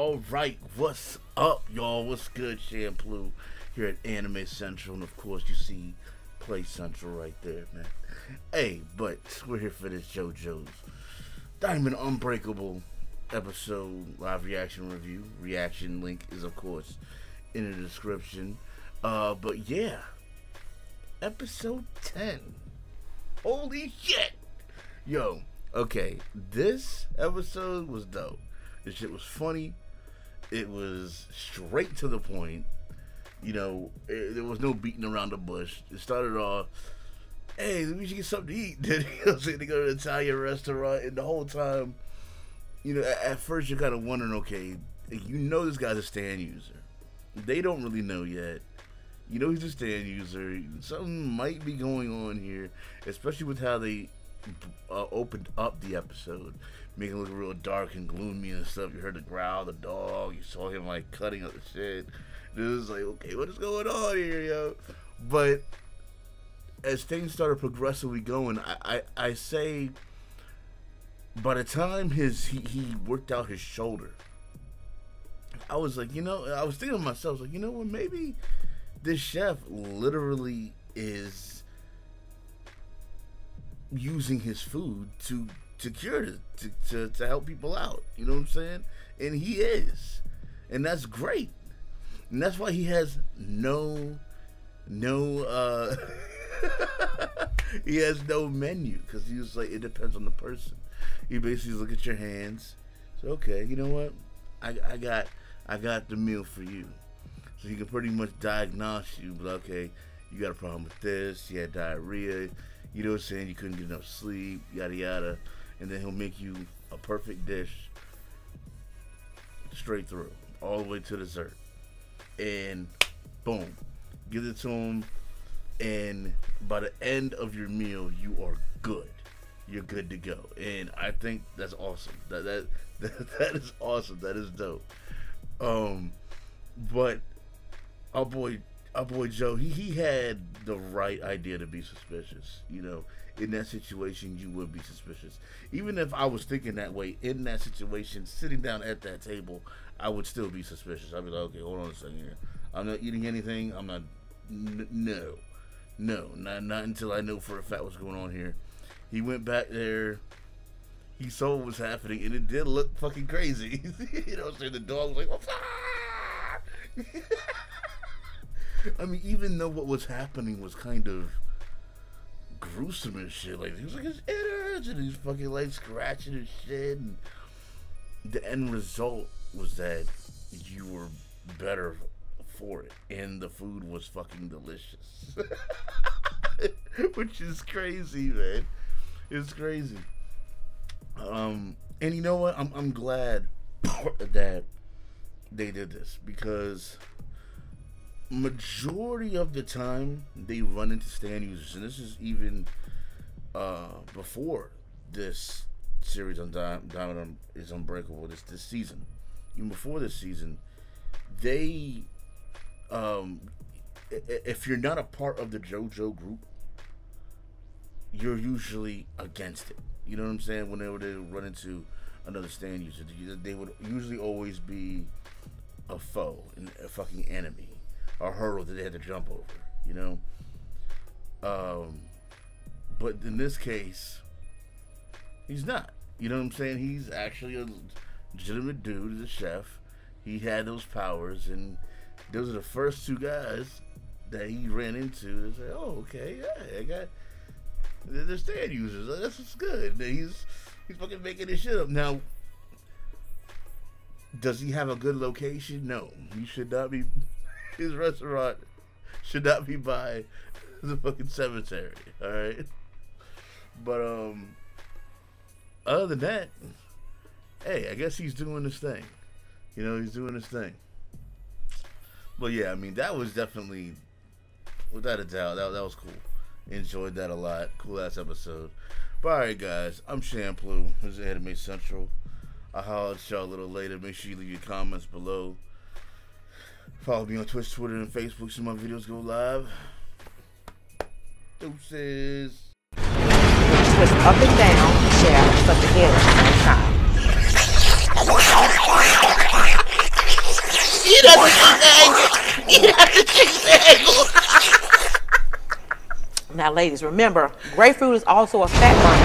Alright, what's up, y'all? What's good? Champloo here at Anime Central, and of course you see Play Central right there, man. Hey, but we're here for this JoJo's Diamond Unbreakable episode live reaction review. Reaction link is of course in the description. But yeah, episode 10. Holy shit! Yo, okay, this episode was dope. This shit was funny. It was straight to the point. You know, there was no beating around the bush. It started off, hey, we should get something to eat. Then, you know, so they go to an Italian restaurant, and the whole time, you know, at first you're kind of wondering, okay, you know this guy's a stand user. They don't really know yet. You know he's a stand user. Something might be going on here, especially with how they opened up the episode, making it look real dark and gloomy and stuff. You heard the growl of the dog. You saw him like cutting up the shit. It was like, okay, what is going on here, yo? But as things started progressively going, I say by the time he worked out his shoulder, I was like, you know, I was thinking to myself, like, you know what, maybe this chef literally is using his food to cure it, to help people out, you know what I'm saying? And he is, and that's great, and that's why he has no he has no menu, because he was like, it depends on the person. He basically look at your hands, so okay, you know what, I got the meal for you, so you can pretty much diagnose you, but okay, you got a problem with this, you had diarrhea, you know what I'm saying, you couldn't get enough sleep, yada yada, and then he'll make you a perfect dish straight through, all the way to dessert, and boom, give it to him, and by the end of your meal, you are good. You're good to go, and I think that's awesome. That is awesome. That is dope. But our boy Joe, he had the right idea to be suspicious. You know, in that situation, you would be suspicious. Even if I was thinking that way, in that situation, sitting down at that table, I would still be suspicious. I'd be like, okay, hold on a second here. I'm not eating anything. I'm not. No, not until I know for a fact what's going on here. He went back there, he saw what was happening, and it did look fucking crazy. You know what I'm saying? The dog was like, ah! I mean, even though what was happening was kind of gruesome and shit, like, he was like, his innards, and he's fucking like scratching his shit, and the end result was that you were better for it, and the food was fucking delicious. Which is crazy, man. It's crazy. And you know what? I'm glad that they did this, because majority of the time they run into stand users, and this is even before this series on Diamond is Unbreakable, this season. Even before this season, they if you're not a part of the JoJo group, you're usually against it. You know what I'm saying? Whenever they run into another stand user, they would usually always be a foe, a fucking enemy, a hurdle that they had to jump over, you know? But in this case, he's not. You know what I'm saying? He's actually a legitimate dude. He's a chef. He had those powers, and those are the first two guys that he ran into. It's like, oh, okay, yeah, I got... They're stand users. That's what's good. He's fucking making this shit up. Now, does he have a good location? No. He should not be. His restaurant should not be by the fucking cemetery. All right. But other than that, hey, I guess he's doing his thing. You know, he's doing his thing. But yeah, I mean, that was definitely, without a doubt, that was cool. Enjoyed that a lot. Cool ass episode. But alright, guys, I'm Champloo. This is Anime Central. I'll holler at y'all a little later. Make sure you leave your comments below. Follow me on Twitch, Twitter, and Facebook. So my videos go live. Deuces. Twist up and down, share, up again, time. You'd have to choose the angle. You'd have to choose the angle. Now, ladies, remember, grapefruit is also a fat burner.